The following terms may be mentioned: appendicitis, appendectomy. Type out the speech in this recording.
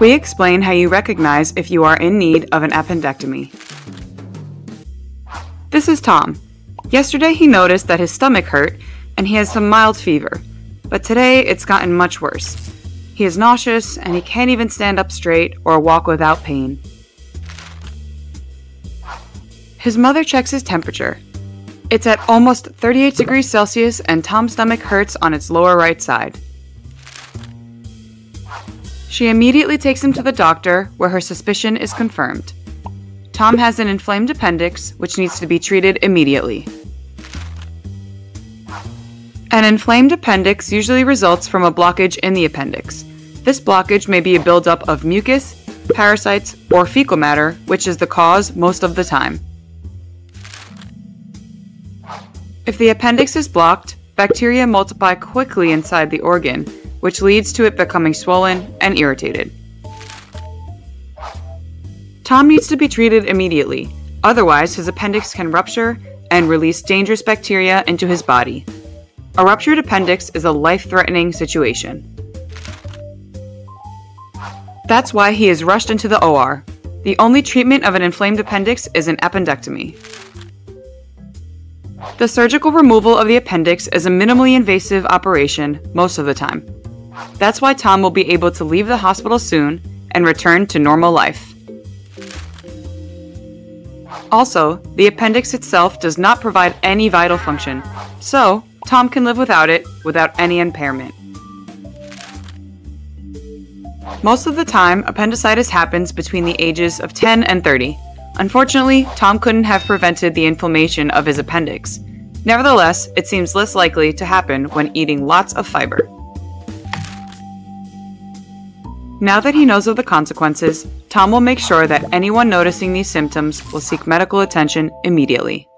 We explain how you recognize if you are in need of an appendectomy. This is Tom. Yesterday he noticed that his stomach hurt and he has some mild fever, but today it's gotten much worse. He is nauseous and he can't even stand up straight or walk without pain. His mother checks his temperature. It's at almost 38 degrees Celsius and Tom's stomach hurts on its lower right side. She immediately takes him to the doctor, where her suspicion is confirmed. Tom has an inflamed appendix, which needs to be treated immediately. An inflamed appendix usually results from a blockage in the appendix. This blockage may be a buildup of mucus, parasites, or fecal matter, which is the cause most of the time. If the appendix is blocked, bacteria multiply quickly inside the organ, which leads to it becoming swollen and irritated. Tom needs to be treated immediately, otherwise his appendix can rupture and release dangerous bacteria into his body. A ruptured appendix is a life-threatening situation. That's why he is rushed into the OR. The only treatment of an inflamed appendix is an appendectomy. The surgical removal of the appendix is a minimally invasive operation most of the time. That's why Tom will be able to leave the hospital soon and return to normal life. Also, the appendix itself does not provide any vital function, so Tom can live without it without any impairment. Most of the time, appendicitis happens between the ages of 10 and 30. Unfortunately, Tom couldn't have prevented the inflammation of his appendix. Nevertheless, it seems less likely to happen when eating lots of fiber. Now that he knows of the consequences, Tom will make sure that anyone noticing these symptoms will seek medical attention immediately.